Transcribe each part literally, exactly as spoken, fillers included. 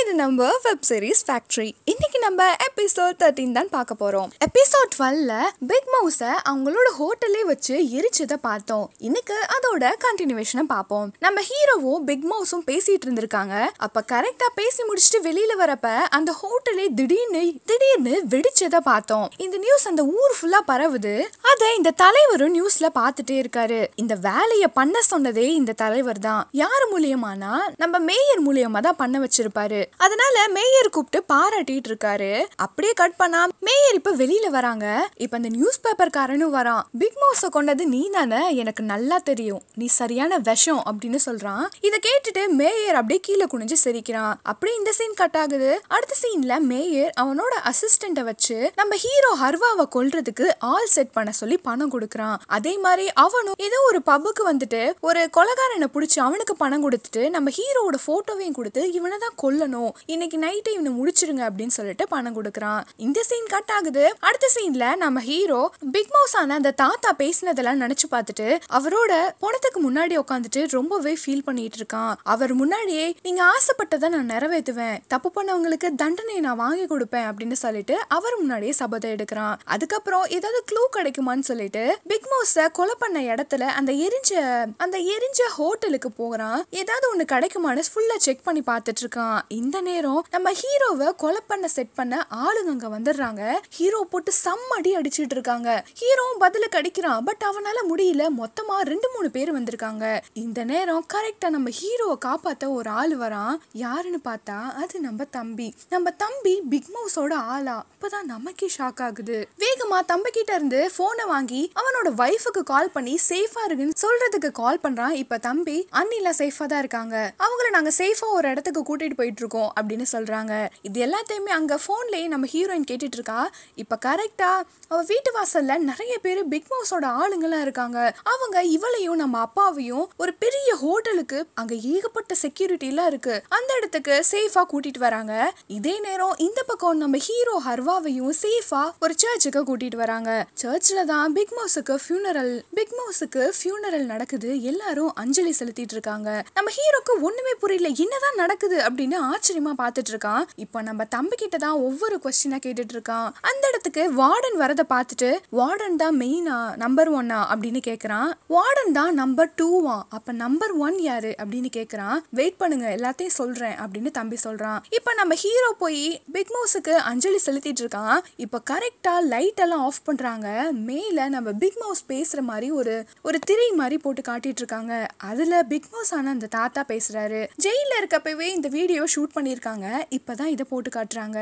இது நம்ம Web Series Factory. இன்னைக்கு நம்ம episode thirteen தான் பார்க்க போறோம். Episode twelve ல Big Mouse அவங்களோட ஹோட்டல்ல வச்சு எரிச்சத பார்த்தோம். இன்னைக்கு அதோட கண்டினியூவேஷனை பாப்போம். நம்ம ஹீரோவும் Big Mouseம் பேசிட்டு இருந்திருக்காங்க. அப்ப கரெக்ட்டா பேசி முடிச்சிட்டு வெளியில வரப்ப அந்த ஹோட்டல்ல திடீர்னு திடீர்னு வெடிச்சத பார்த்தோம். இந்த நியூஸ் அந்த ஊர் ஃபுல்லா பரவுது. அத இந்த தலைவர் நியூஸ்ல பார்த்துட்டே இருக்காரு. இந்த வேலைய பண்ண சொன்னதே இந்த தலைவர்தான். யார் மூலமானா நம்ம மேயர் மூலமா தான் பண்ண வச்சிருப்பாரு. அதனால மேயர் கூப்பிட்டு பாராட்டிட்டு இருக்காரு. அப்படியே கட் பண்ணா மேயர் இப்ப வெளியில வராங்க. இப்ப அந்த நியூஸ் பேப்பர் காரனும் வரான். பிக் மவுஸ கொண்டது நீ தானே, எனக்கு நல்லா தெரியும், நீ சரியான விஷம் அப்படின்னு சொல்றான். இத கேட்டுட்டு மேயர் அப்படியே கீழே குனிஞ்சு சிரிக்கிறான். அப்படியே இந்த சீன் கட் ஆகுது. அடுத்த சீன்ல மேயர் அவனோட அசிஸ்டண்ட வச்சு நம்ம ஹீரோ ஹர்வாவை கொல்றதுக்கு ஆல் செட் பண்ண சொல்லி பணம் கொடுக்கறான். அதே மாதிரி அவனும் ஏதோ ஒரு பப்புக்கு வந்துட்டு ஒரு கொலைகாரனை பிடிச்சு அவனுக்கு பணம் கொடுத்துட்டு நம்ம ஹீரோவோட போட்டோவையும் கொடுத்து இவனை தான் கொல்லணும், இன்னைக்கு நைட்டே இவனை முடிச்சிருங்க அப்படின்னு சொல்லிட்டு பணம் கொடுக்கறான். இந்த சீன் கட் ஆகுது. அடுத்த சீன்ல நம்ம ஹீரோ பிக் மவுஸ் ஆன அந்த தாத்தா பேசினதெல்லாம் நினைச்சு பார்த்துட்டு அவரோட பணத்துக்கு முன்னாடி உட்காந்துட்டு ரொம்பவே ஃபீல் பண்ணிட்டு இருக்கான். அவர் முன்னாடியே நீங்க ஆசைப்பட்டதை நான் நிறைவேற்றுவேன், தப்பு பண்ணவங்களுக்கு தண்டனையை நான் வாங்கி கொடுப்பேன் அப்படின்னு சொல்லிட்டு அவர் முன்னாடியே சபதம் எடுக்கிறான். அதுக்கப்புறம் ஏதாவது க்ளூ கிடைக்குமான்னு சொல்லிட்டு பிக் மவுஸ கொலை பண்ண இடத்துல அந்த எரிஞ்ச அந்த எரிஞ்ச ஹோட்டலுக்கு போகிறான். ஏதாவது ஒண்ணு கிடைக்குமான்னு ஃபுல்லா செக் பண்ணி பார்த்துட்டு இருக்கான். இந்த நேரம் நம்ம ஹீரோவை கொலை பண்ண செட் பண்ண ஆளுங்க வந்துடுறாங்க. ஹீரோ போட்டு சம்மடி அடிச்சிட்டு இருக்காங்க. ஹீரோவும் பதிலுக்கு அடிக்கிறான். பட் அவனால முடியல. மொத்தமா ரெண்டு மூணு பேர் வந்திருக்காங்க. இந்த நேரம் கரெக்டா நம்ம ஹீரோவை காப்பாத்த ஒரு ஆள் வரான். யாருன்னு பார்த்தா அது நம்ம தம்பி. நம்ம தம்பி பிக் மவுஸோட ஆளா? அப்பதான் நமக்கே ஷாக் ஆகுது. வேகமா தம்பி கிட்ட இருந்து போனை வாங்கி அவனோட வைஃபுக்கு கால் பண்ணி சேஃபா இருக்குன்னு சொல்றதுக்கு கால் பண்றான். இப்ப தம்பி அண்ணில சேஃபா தான் இருக்காங்க, அவங்கள நாங்க சேஃபா ஒரு இடத்துக்கு கூட்டிட்டு போயிட்டு இருக்கோம் அப்படின்னு சொல்றாங்க. இது எல்லாத்தையுமே அங்க போன்லயே நம்ம ஹீரோயின் கேட்டுட்டு இருக்கா. இப்ப கரெக்டா அவ வீட்டு வாசல்ல நிறைய பேரு பிக் மவுஸோட ஆளுங்கெல்லாம் இருக்காங்க. அவங்க இவளையும் நம்ம அப்பாவையும் ஒரு பெரிய ஹோட்டலுக்கு, அங்க ஏகப்பட்ட செக்யூரிட்டி எல்லாம் இருக்கு, அந்த இடத்துக்கு சேஃபா கூட்டிட்டு வராங்க. இதே நேரம் இந்த பக்கம் நம்ம ஹீரோ ஹர்வாவையும் சேஃபா ஒரு சர்ச்சுக்கு கூட்டிட்டு வராங்க. சர்ச்ல தான் பிக் மவுஸுக்கு ஃபியூனரல் பிக் மவுஸுக்கு ஃபியூனரல் நடக்குது. எல்லாரும் அஞ்சலி செலுத்திட்டு இருக்காங்க. நம்ம ஹீரோக்கு ஒண்ணுமே புரியல, என்னதான் நடக்குது அப்படின்னு ஆச்சரியமா பாத்துட்டு இருக்கான். இப்ப நம்ம தம்பி கிட்ட தான் ஒவ்வொரு க்வெஸ்டினா கேட்டுட்டு இருக்கான். அந்த இடத்துக்கு வார்டன் வரத பாத்துட்டு வார்டன் தான் மெயினா நம்பர் ஒன்னா அப்படின்னு கேக்குறான். வார்டன் தான் நம்பர் டூவா, அப்ப நம்பர் ஒன் யாரு அப்படின்னு கேக்குறான். வெயிட் பண்ணுங்க, எல்லாத்தையும் சொல்றேன் அப்படின்னு தம்பி சொல்றான். இப்ப நம்ம ஹீரோ போய் பிக் மவுஸுக்கு அஞ்சலி செலுத்திட்டு இருக்கான். இப்ப கரெக்டா லைட் எல்லாம் ஆஃப் பண்றாங்க. மேல நம்ம பிக் மவுஸ் பேசுற மாதிரி ஒரு ஒரு திரை மாதிரி போட்டு காட்டிட்டு இருக்காங்க. அதுல பிக் மவுஸ் ஆன அந்த தாத்தா பேசுறாரு. ஜெயில இருக்கப்பவே இந்த வீடியோ ஷூட் பண்ணிருக்காங்க. இப்பதான் இதை போட்டு காட்டுறாங்க.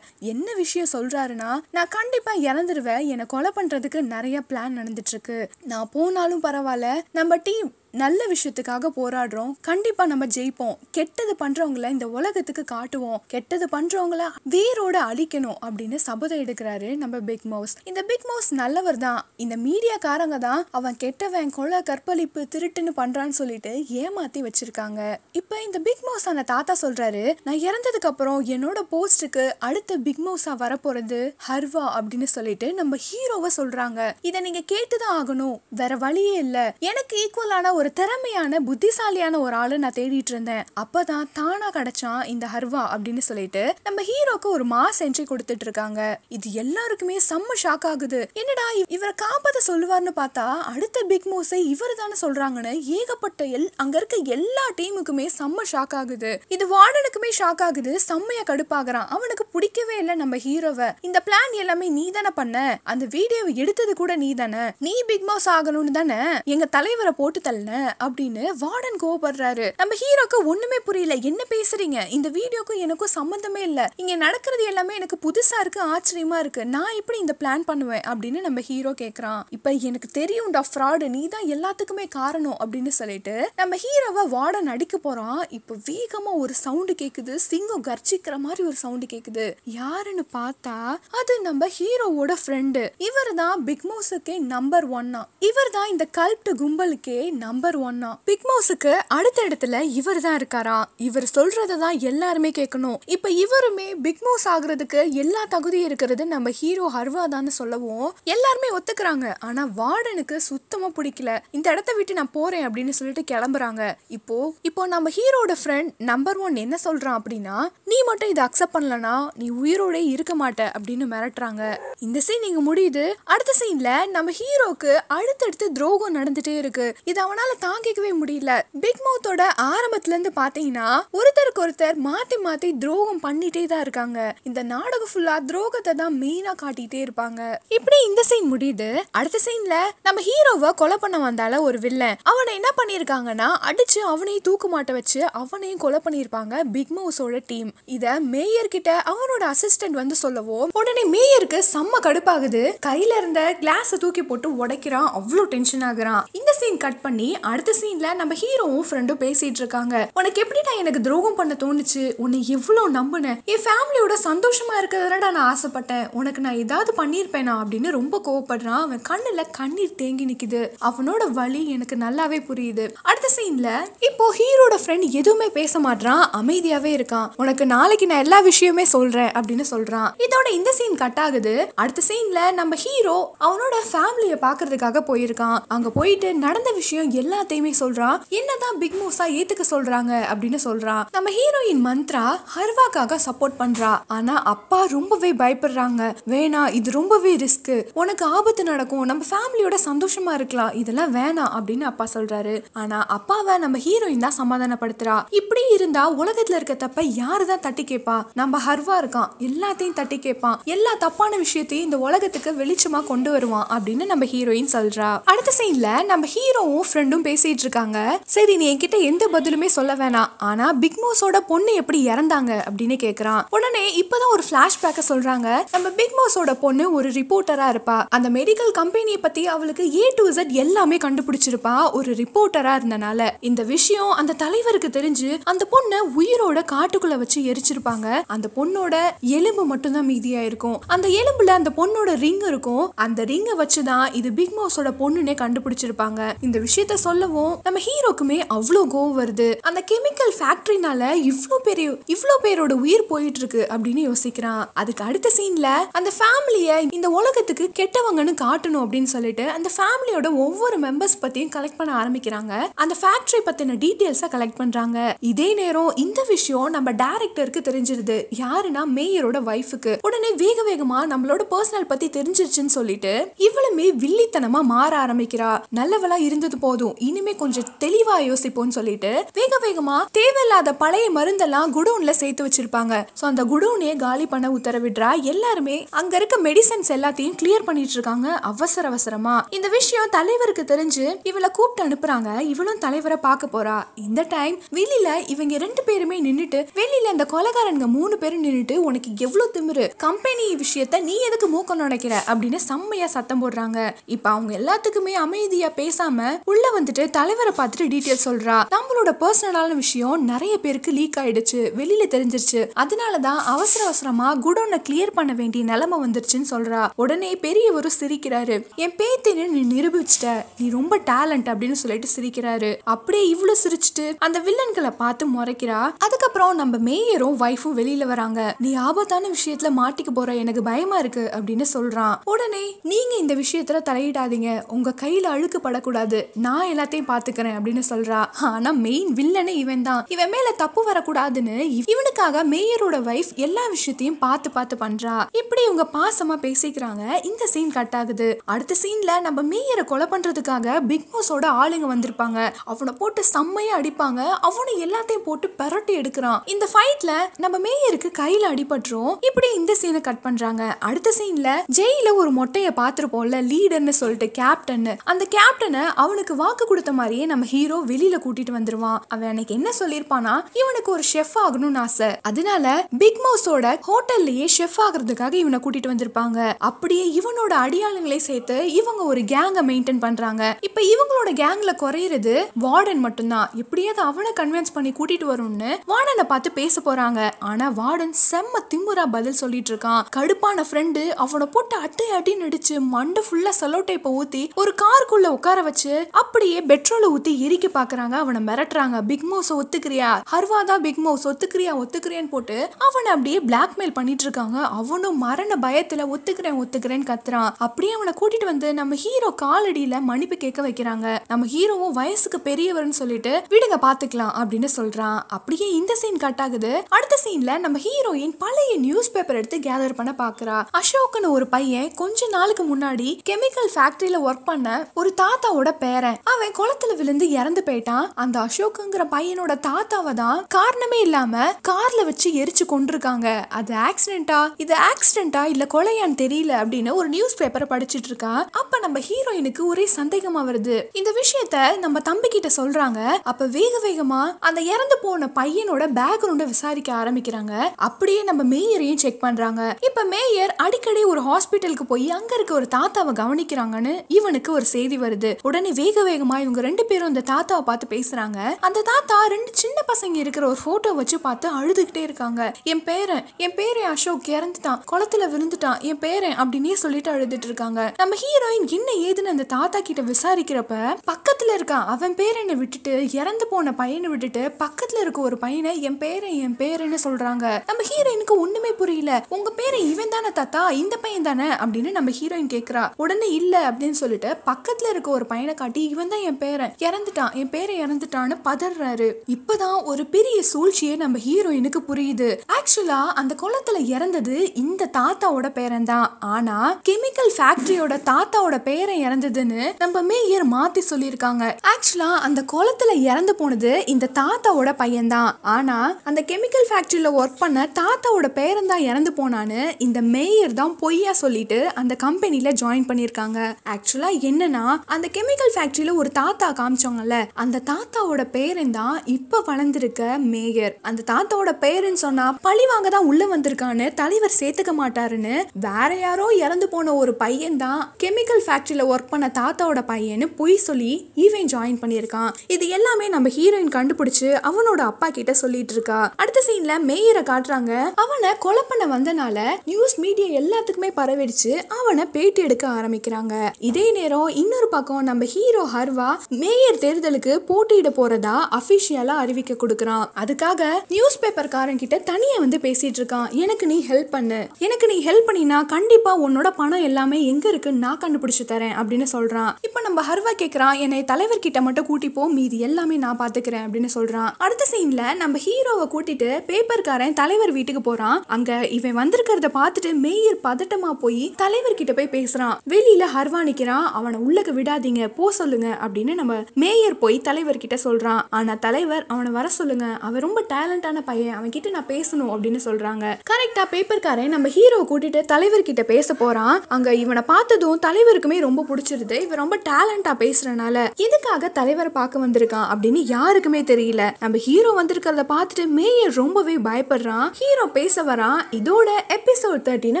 என்ன விஷயம் சொல்றாருன்னா, நான் கண்டிப்பா இறந்துருவேன், என்னை கொலை பண்றதுக்கு நிறைய பிளான் நடந்துட்டு இருக்கு, நான் போனாலும் பரவாயில்ல, நம்ம டீம் நல்ல விஷயத்துக்காக போராடுறோம், கண்டிப்பா நம்ம ஜெயிப்போம், கெட்டது பண்றவங்கள இந்த உலகத்துக்கு காட்டுவோம், கெட்டது பண்றவங்கள வேரோட அழிக்கணும் அப்படின்னு சபதம் எடுக்கிறாரு நம்ம பிக் மவுஸ். இந்த பிக் மவுஸ் நல்லவர் தான், இந்த மீடியாக்காரங்க தான் அவன் கெட்டவன் கொலை கற்பழிப்பு திருட்டுன்னு பண்றான்னு சொல்லிட்டு ஏமாத்தி வச்சிருக்காங்க. இப்ப இந்த பிக் மவுஸ் ஆன தாத்தா சொல்றாரு, நான் இறந்ததுக்கு அப்புறம் என்னோட போஸ்டுக்கு அடுத்த பிக் மவுஸா வரப்போறது ஹர்வா அப்படின்னு சொல்லிட்டு நம்ம ஹீரோவை சொல்றாங்க. இதை நீங்க கேட்டுதான் ஆகணும், வேற வழியே இல்ல, எனக்கு ஈக்குவலான ஒரு திறமையான புத்திசாலியான ஒரு ஆளு நான் தேடிட்டு இருந்தேன், அப்பதான் தானா கிடைச்சான் இந்த ஹர்வா அப்படின்னு சொல்லிட்டு நம்ம ஹீரோக்கு ஒரு மாஸ் என்ட்ரி கொடுத்துட்டு இருக்காங்க. இது எல்லாருக்குமே செம்ம ஷாக் ஆகுது. என்னடா இவரை காப்பாத்த சொல்லுவார்னு பார்த்தா அடுத்த பிக் மவுஸை இவரு தானே சொல்றாங்கன்னு ஏகப்பட்ட எல் அங்க இருக்க எல்லா டீமுக்குமே செம்ம ஷாக் ஆகுது. இது வார்டனுக்குமே ஷாக் ஆகுது. செம்மையா கடுப்பாகிறான். அவனுக்கு பிடிக்கவே இல்லை நம்ம ஹீரோவை. இந்த பிளான் எல்லாமே நீ தானே பண்ண, அந்த வீடியோவை எடுத்தது கூட நீ தானே, நீ பிக் மவுஸ் ஆகணும்னு தானே எங்க தலைவரை போட்டு தள்ள அப்படின்னு வார்டன் கோவப்படுறாரு. நம்ம ஹீரோக்கு ஒண்ணுமே புரியல, என்ன பேசுறீங்க, இந்த வீடியோக்கும் எனக்கும் சம்பந்தமே இல்ல, இங்க நடக்கிறது எல்லாமே எனக்கு புதுசா இருக்கு, ஆச்சரியமா இருக்கு, நான் எப்படி இந்த பிளான் பண்ணுவேன் அப்படின்னு நம்ம ஹீரோ கேக்குறான். இப்ப எனக்கு தெரியும்டா ஃப்ராடு, நீ தான் எல்லாத்துக்குமே காரணம் அப்படின்னு சொல்லிட்டு நம்ம ஹீரோவை வார்டன் அடிக்க போறான். இப்ப வேகமா ஒரு சவுண்டு கேக்குது, சிங்கம் கர்ஜிக்கிற மாதிரி ஒரு சவுண்டு கேக்குது. யாருன்னு பார்த்தா அது நம்ம ஹீரோவோட ஃப்ரெண்டு. இவர்தான் பிக் மவுஸுக்கு நம்பர் ஒன்னா. இவர்தான் இந்த கல்ப்ட் கும்பலுக்கே நம்பர் ஒன்னா. பிக் மவுஸுக்கு அடுத்த இடத்துல இவர் தான் இருக்காரா? இவர் சொல்றதான் எல்லாருமே கேட்கணும். இப்ப இவருமே பிக் மவுஸ் ஆகுறதுக்கு எல்லா தகுதியும் இருக்கிறது நம்ம ஹீரோ ஹர்வா தான் சொல்லவும் எல்லாருமே ஒத்துக்கிறாங்க. ஆனா வார்டனுக்கு சுத்தமா பிடிக்கல. இந்த இடத்த விட்டு நான் போறேன் அப்படின்னு சொல்லிட்டு கிளம்புறாங்க. இப்போ இப்போ நம்ம ஹீரோட ஃப்ரெண்ட் நம்பர் ஒன் என்ன சொல்றான் அப்படின்னா, நீ மட்டும் இதை அக்செப்ட் பண்ணலனா நீ உயிரோட இருக்க மாட்ட அப்படின்னு மிரட்டுறாங்க. இந்த சீன் இங்க முடியுது. அடுத்த சீன்ல நம்ம ஹீரோக்கு அடுத்தடுத்து துரோகம் நடந்துட்டே இருக்கு. இது அவனால தாங்கிக்கவே முடியல. பிக் மவுத்தோட ஆரம்பத்துல இருந்து பாத்தீங்கன்னா ஒருத்தருக்கு ஒருத்தர் மாத்தி மாத்தி துரோகம் பண்ணிட்டே தான் இருக்காங்க. இந்த நாடகம் ஃபுல்லா துரோகத்தை தான் மெயினா காட்டிட்டே இருப்பாங்க. இப்படி இந்த சீன் முடியுது. அடுத்த சீன்ல நம்ம ஹீரோவை கொலை பண்ண வந்தால ஒரு வில்லன் அவனை என்ன பண்ணிருக்காங்கன்னா அடிச்சு அவனையும் தூக்கு மாட்ட வச்சு அவனையும் கொலை பண்ணிருப்பாங்க பிக் மவுஸோட டீம். இத மேயர் கிட்ட அவனோட அசிஸ்டன்ட் வந்து சொல்லவோ உடனே மேயருக்கு செம்ம கடுப்பாகுது. கையில இருந்த கிளாஸ் தூக்கி போட்டு உடைக்கிறான். அவ்வளோ டென்ஷன் ஆகுறான். இந்த சீன் கட் பண்ணி அடுத்த சீன்ல நம்ம ஹீரோவும் ஃப்ரெண்டும் பேசிட்டு இருக்காங்க. உனக்கு எப்படிடா எனக்கு துரோகம் பண்ண தோணுச்சு? உன்னை எவ்வளோ நம்பினேன். என் ஃபேமிலியோட சந்தோஷமா இருக்கிறதுடா நான் ஆசைப்பட்டேன். உனக்கு நான் ஏதாவது பண்ணியிருப்பேனா அப்படின்னு ரொம்ப கோவப்படுறான். அவன் கண்ணுல கண்ணீர் தேங்கி நிக்குது. அவனோட வலி எனக்கு நல்லாவே புரியுது. அடுத்த சீன்ல இப்போ ஹீரோட ஃப்ரெண்ட் எதுவுமே பேச மாட்டான், அமைதியாவே இருக்கான். உனக்கு நாளைக்கு நான் எல்லா விஷயமே சொல்றேன் அப்படின்னு சொல்றான். இதோட இந்த சீன் கட் ஆகுது. அடுத்த சீன்ல நம்ம ஹீரோ அவனோட ஃபேமிலியை பாக்குறதுக்காக போயிருக்கான். அங்க போயிட்டு நடந்த விஷயம் எல்லாத்தையுமே சொல்றான். என்னதான் பிக் மவுஸா ஏத்துக்க சொல்றாங்க அப்படின்னு சொல்றான். நம்ம ஹீரோயின் மந்த்ரா ஹர்வாக்காக சப்போர்ட் பண்றா. ஆனா அப்பா ரொம்பவே பயப்படுறாங்க. வேணா, இது ரொம்பவே ரிஸ்க். உனக்கு ஆபத்து நடக்கும். நம்ம ஃபேமிலியோட சந்தோஷமா இருக்கலாம். இதெல்லாம் வேணாம் அப்படின்னு அப்பா சொல்றாரு. ஆனா அப்பாவை நம்ம ஹீரோயின் தான் சமாதானப்படுத்துறா. இப்படி இருந்தா உலகத்துல இருக்க தப்ப யாருதான் தட்டி கேட்பா? நம்ம ஹர்வா இருக்கான். எல்லாத்தையும் தட்டி கேட்பான். எல்லா தப்பான விஷயத்தையும் இந்த உலகத்துக்கு வெளிச்சமா கொண்டு வருவான் அப்படின்னு நம்ம ஹீரோயின் சொல்றா. அடுத்த சீன்ல நம்ம ஹீரோவும் ஃப்ரெண்டும் பேசிட்டு இருக்காங்க. சரி, நீ என்கிட்ட எந்த பதிலுமே சொல்ல வேணாம். ஆனா பிக் மவுஸோட பொண்ணு எப்படி இறந்தாங்க அப்படின்னு கேக்குறான். உடனே இப்பதான் ஒரு பிளாஷ்பேக்க சொல்றாங்க. நம்ம பிக் மவுஸோட பொண்ணு ஒரு ரிப்போர்ட்டரா இருப்பா. அந்த மெடிக்கல் கம்பெனியை பத்தி அவளுக்கு ஏ டு இசட் எல்லாமே கண்டுபிடிச்சிருப்பா. ஒரு ரிப்போர்ட்டரா இருந்தனால இந்த விஷயம் அந்த தலைவருக்கு தெரிஞ்சு அந்த பொண்ணை உயிரோட காட்டுக்குள்ள வச்சு எரிச்சிருப்பாங்க. அந்த பொண்ணோட எலும்பு மட்டும் தான் மீதியா இருக்கும். அந்த எலும்புல அந்த பொண்ணோட ரிங் இருக்கும். அந்த ரிங்கை வச்சுதான் இது பிக் மவுஸோட பொண்ணுனே கண்டுபிடிச்சிருப்பாங்க. இந்த விஷயத்த சொல்லவும் நம்ம ஹீரோக்குமே அவ்வளோ கோவம் வருது. அந்த கெமிக்கல் ஃபேக்டரினால இவ்வளோ பெரிய இவ்வளோ பேரோட உயிர் போயிட்டு இருக்கு அப்படின்னு யோசிக்கிறான். அதுக்கு அடுத்த சீன்ல அந்த ஃபேமிலியை இந்த உலகத்துக்கு கெட்டவங்கன்னு காட்டணும் அப்படின்னு சொல்லிட்டு அந்த ஃபேமிலியோட ஒவ்வொரு மெம்பர்ஸ் பத்தியும் கலெக்ட் பண்ண ஆரம்பிக்கிறாங்க. அந்த ஃபேக்டரி பத்தின டீடைல்ஸை கலெக்ட் பண்றாங்க. இதே நேரம் இந்த விஷயம் நம்ம டைரக்டருக்கு தெரிஞ்சிருது. யாருன்னா மேயரோட வைஃபுக்கு. உடனே வேக வேகமா நம்மளோட பர்சனல் பத்தி தெரிஞ்சிருச்சுன்னு சொல்லிட்டு இவளுமே வில்லித்தனமா மாற ஆரம்பிக்கிறா. நல்லவளா இருந்தது போதும், இனிமே கொஞ்சம் தெளிவா யோசிப்போம்னு சொல்லிட்டு வேக வேகமா தேவையில்லாத பழைய மருந்தெல்லாம் குடோன்ல சேர்த்து வச்சிருப்பாங்க. சோ அந்த குடோனே காலி பண்ண உத்தரவிடுறா. எல்லாருமே அங்க இருக்க மெடிசன்ஸ் எல்லாத்தையும் கிளியர் பண்ணிட்டு இருக்காங்க அவசர அவசரமா. இந்த விஷயம் தலைவருக்கு தெரிஞ்சு இவளை கூப்பிட்டு அனுப்புறாங்க. இவளும் தலைவரை பார்க்க போறா. இந்த டைம் வெளியில இவங்க ரெண்டு பேருமே நின்னுட்டு வெளியில அந்த கொலைகாரனுங்க மூணு பேரும் நின்னுட்டு உனக்கு எவ்வளவு திமிரு, கம்பெனி விஷயத்த நீ எதுக்கு மூக்கம் நுடைக்கிற அப்படின்னு செம்மையா சத்தம் போடுறாங்க. இப்ப அவங்க எல்லாத்துக்குமே அமைதியா பேசாம உள்ள வந்துட்டு தலைவரை பார்த்துட்டு டீடைல் சொல்றா. நம்மளோட பர்சனலான விஷயம் நிறைய பேருக்கு லீக் ஆயிடுச்சு, வெளியில தெரிஞ்சிருச்சு. அதனாலதான் அவசர அவசரமா குடோனை கிளியர் பண்ண வேண்டிய நிலைமை வந்துருச்சுன்னு சொல்றா. உடனே பெரியவரு சிரிக்கிறாரு. என் பேத்தின்னு நீ நிரூபிச்சிட்ட, நீ ரொம்ப டேலண்ட் அப்படின்னு சொல்லிட்டு சிரிக்கிறாரு. அப்படியே இவ்வளவு சிரிச்சுட்டு அந்த வில்லன்களை பார்த்து முறைக்கிறா. அதுக்கப்புறம் நம்ம மேயரும் வைஃபும் வெளியில வராங்க. நீ ஆபத்தான விஷயத்துல மாட்டிக்க போற, எனக்கு பயமா இருக்கு அப்படின்னு சொல்றான். உடனே நீங்க இந்த விஷயத்துல தலையிடாதீங்க, உங்க கையில அழுக்கு படக்கூடாது, நான் எல்லாத்தையும் பாத்துக்கிறேன் அப்படின்னு சொல்றா. ஆனா மெயின் வில்லனே இவன் தான். இவன் மேல தப்பு வரக்கூடாதுன்னு இவனுக்காக மேயரோட வைஃப் எல்லா விஷயத்தையும் பார்த்து பார்த்து பண்றா. இப்படி இவங்க பாசமா பேசிக்கிறாங்க. இந்த சீன் கட் ஆகுது. அடுத்த சீன்ல நம்ம மேயரை கொலை பண்றதுக்காக பிக் பாஸோட ஆளுங்க வந்திருப்பாங்க. அவனை போட்டு செம்மையா அடிப்பாங்க. அவனை எல்லாத்தையும் போட்டு பரட்டி எடுக்கிறான். இந்த ஃபைட்ல நம்ம மேயருக்கு கையில அடிபட்டுரும். இப்படி இந்த சீனை கட் பண்றாங்க. அடுத்த சீன்ல ஜெயில ஒரு மொட்டைய பாத்துருப்போம்ல, லீடர்னு சொல்லிட்டு கேப்டன். அந்த கேப்டனை அவனுக்கு வாக்கு கொடுத்த மாதிரியே நம்ம ஹீரோ வெளியில கூட்டிட்டு வந்துருவான். அவன் எனக்கு என்ன சொல்லிருப்பானா, இவனுக்கு ஒரு ஷெஃப் ஆகணும்னு ஆசை. அதனால பிக் மவுஸோட ஹோட்டல்லயே ஷெஃப் ஆகுறதுக்காக இவனை கூட்டிட்டு வந்திருப்பாங்க. அப்படியே இவனோட அடியாளங்களை சேர்த்து இவங்க ஒரு கேங்க மெயின்டைன் பண்றாங்க. இப்ப இவங்களோட கேங்ல குறையிறது வார்டன் மட்டும்தான். எப்படியாவது அவனை கன்வின்ஸ் பண்ணி கூட்டிட்டு வரும்னு வார்டனை பார்த்து பேச போறாங்க. ஆனா வார்டன் செம்ம திமுறா பதில் சொல்லிட்டு இருக்கான். கடுப்பான ஃப்ரெண்டு அவனை போட்டு அட்டை அட்டின்னு அடிச்சு மண்டை ஃபுல்லா செலோ டைப்பை ஊத்தி ஒரு காருக்குள்ள உட்கார வச்சு அப்படியே பெட்ரோலை ஊத்தி எரிக்க பாக்குறாங்க. அவனை மிரட்டுறாங்க, பிக் மவுஸ் ஒத்துக்கிறியா ஹர்வாதா, பிக் மவுஸ் ஒத்துக்கிறியா ஒத்துக்கிறியான்னு போட்டு அவனை அப்படியே பிளாக்மெயில் பண்ணிட்டு இருக்காங்க. அவனும் மரண பயத்துல ஒத்துக்கிறேன் ஒத்துக்கிறேன்னு கத்துறான். அப்படியே அவனை கூட்டிட்டு வந்து நம்ம ஹீரோ காலடியில மன்னிப்பு கேட்க வைக்கிறாங்க. நம்ம ஹீரோவும் வயசுக்கு பெரியவர்னு சொல்லிட்டு விடுங்க பாத்துக்கலாம் அப்படின்னு சொல்றான். அப்படியே இந்த சீன் கட் ஆகுது. அடுத்த சீன்ல நம்ம ஹீரோயின் பழைய நியூஸ் பேப்பர் எடுத்து கேதர் பண்ண பாக்குறா. அசோக்னு ஒரு பையன் கொஞ்ச நாளுக்கு முன்னாடி கெமிக்கல் ஃபேக்டரியில ஒர்க் பண்ண ஒரு தாத்தாவோட பேரன், அவன் குளத்துல விழுந்து இறந்து போயிட்டான். அந்த அசோக்குங்கிற பையனோட தாத்தாவை தான் காரணமே இல்லாம கார்ல வச்சு எரிச்சு கொண்டிருக்காங்க. அது ஆக்சிடென்டா இது ஆக்சிடென்டா இல்ல கொலையான்னு தெரியல அப்படின்னு ஒரு நியூஸ் பேப்பரை படிச்சுட்டு இருக்கா. அப்ப நம்ம ஹீரோயினுக்கு ஒரே சந்தேகமா வருது. இந்த விஷயத்த நம்ம தம்பி கிட்ட சொல்றாங்க. அப்ப வேக வேகமா அந்த இறந்து போன பையனோட பேக்ரவுண்ட விசாரிக்க ஆரம்பிக்கிறாங்க. அப்படியே நம்ம மேயரையும் செக் பண்றாங்க. இப்ப மேயர் அடிக்கடி ஒரு ஹாஸ்பிட்டலுக்கு போய் அங்க இருக்க ஒரு தாத்தாவை கவனிக்கிறாங்கன்னு இவனுக்கு ஒரு செய்தி வருது. உடனே வேக வேகமா இவங்க ரெண்டு பேரும் அந்த தாத்தாவை பார்த்து பேசுறாங்க. அந்த தாத்தா ரெண்டு சின்ன பசங்க இருக்கிற ஒரு போட்டோ வச்சு பார்த்து அழுதுகிட்டே இருக்காங்க. என் பேரன் என் பேரன் அசோக் இறந்துட்டான், குளத்துல விழுந்துட்டான், என் பேரன் அப்படின்னே சொல்லிட்டு அழுதுட்டு இருக்காங்க. நம்ம ஹீரோயின் என்ன ஏதுன்னு அந்த தாத்தா கிட்ட விசாரிக்கிறப்ப பக்கத்துல இருக்கான் அவன் பேரனை விட்டுட்டு இறந்து போன பையனை விட்டுட்டு பக்கத்துல இருக்க ஒரு பையனை என் பேரை என் பேருன்னு சொல்றாங்க. நம்ம ஹீரோயினுக்கு ஒண்ணுமே புரியல. உங்க பேரு இவன் தானே தாத்தா, இந்த பையன் தானே அப்படின்னு நம்ம ஹீரோயின் கேக்குறா. உடனே இல்ல அப்படின்னு சொல்லிட்டு பக்கத்துல இருக்க ஒரு பையனை காட்டி இவன் தான் என் பேரன் இறந்துட்டான் என் பேரை இறந்துட்டான்னு பதறாரு. இப்பதான் ஒரு பெரிய சூழ்ச்சியை நம்ம ஹீரோயினுக்கு புரியுது. ஆக்சுவலா அந்த குளத்துல இறந்தது இந்த தாத்தாவோட பேரன் தான். ஆனா கெமிக்கல் ஃபேக்டரியோட தாத்தாவோட பேரன் இறந்ததுன்னு நம்ம மேயர் மாத்தி சொல்லியிருக்காங்க. ஆக்சுவலா அந்த குளத்துல இறந்து போனது இந்த தாத்தாவோட பையன் தான். ஆனா அந்த கெமிக்கல் ஃபேக்டரியில ஒர்க் பண்ண தாத்தாவோட பேரன் தான் இறந்து போனான்னு இந்த மேயர் தான் பொய்யா சொல்லிட்டு அந்த கம்பெனில ஜாயின் பண்ணிருக்காங்க. ஆக்சுவலா என்னன்னா அந்த கெமிக்கல் ஃபேக்டரியில ஒரு தாத்தா காமிச்சாங்கல்ல, அந்த தாத்தாவோட பேரன் தான் இப்ப வளர்ந்துருக்க மேயர். அந்த தாத்தாவோட பேரன் சொன்னா பழி வாங்க தான் உள்ள வந்திருக்கான்னு தலைவர் சேர்த்துக்க மாட்டாருன்னு வேற யாரோ இறந்து போன ஒரு பையன் தான் கெமிக்கல் ஃபேக்டரியில ஒர்க் பண்ண தாத்தாவோட பையன்னு பொய் சொல்லி இவன் ஜாயின் பண்ணிருக்கான். இது எல்லாமே நம்ம ஹீரோயின் கண்டுபிடிச்சு அவனோட அப்பா கிட்ட சொல்லிட்டு இருக்கா. அடுத்த சீன்ல மேயரை காட்டுறாங்க. அவனை கொலை பண்ண வந்தனால நியூஸ் மீடியா எல்லாத்துக்குமே பரவிடுச்சு. அவனை பேட்டி எடுக்க ஆரம்பிக்கிறாங்க. இதே நேரம் இன்னொரு பக்கம் நம்ம ஹீரோ ஹர்வா மேயர் தேர்தலுக்கு போட்டியிட போறதா அபிஷியலா அறிவிக்க கொடுக்கறான். அதுக்காக நியூஸ் பேப்பர் காரன் கிட்ட தனியா வந்து பேசிட்டு இருக்கான். எனக்கு நீ ஹெல்ப் பண்ணு, எனக்கு நீ ஹெல்ப் பண்ணினா கண்டிப்பா உன்னோட பணம் எல்லாமே எங்க இருக்கு நான் கண்டுபிடிச்சு தரேன் அப்படின்னு சொல்றான். இப்ப நம்ம ஹர்வா கேக்குறான், என்னை தலைவர் கிட்ட மட்டும் கூட்டி போ, மீதி எல்லாமே நான் பாத்துக்கிறேன் அப்படின்னு சொல்றான். அடுத்த சீன்ல நம்ம ஹீரோவை கூட்டிட்டு பேப்பர்காரன் தலைவர் வீட்டுக்கு போறான். அங்க இவன் வந்திருக்கிறத பார்த்துட்டு மேயர் பதட்டமா போய் தலைவர் கிட்ட போய் பேசுறான். வெளியில ஹர்வா நிக்கிறான். அவனை உள்ளக்க விடாதீங்க, போ சொல்லுங்க அப்படின்னு நம்ம மேயர் போய் தலைவர் கிட்ட சொல்றான். ஆனா தலைவர் அவனை வர சொல்லுங்க, அவன் ரொம்ப டேலண்டான பையன், அவன் கிட்ட நான் பேசணும் அப்படின்னு சொல்றாங்க. கரெக்டா பேப்பர்காரன் நம்ம ஹீரோவை கூட்டிட்டு தலைவர் கிட்ட பேச போறான். அங்க இவனை பார்த்ததும் தலைவருக்குமே ரொம்ப பிடிச்சிருது. இவன் ரொம்ப டேலண்டா பேசுறனால எதுக்காக தலைவரை பார்க்க வந்திருக்கான் அப்படின்னு யாருக்குமே தெரியல. நம்ம ஹீரோ வந்திருக்கிறத பார்த்துட்டு மேயர் ரொம்பவே பயப்படுறான். ஹீரோ பேச வரான். இதோட எபிசோட் தேர்ட்டினை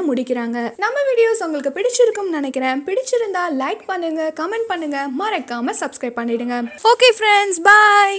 முடிக்கிறாங்க. நம்ம வீடியோஸ் உங்களுக்கு பிடிச்சிருக்கும் நினைக்கிறேன். பிடிச்சிருந்தா லைக் பண்ணுங்க, கமெண்ட் பண்ணுங்க, மறக்காம சப்ஸ்கிரைப் பண்ணிடுங்க. ஓகே ஃப்ரெண்ட்ஸ், பாய்.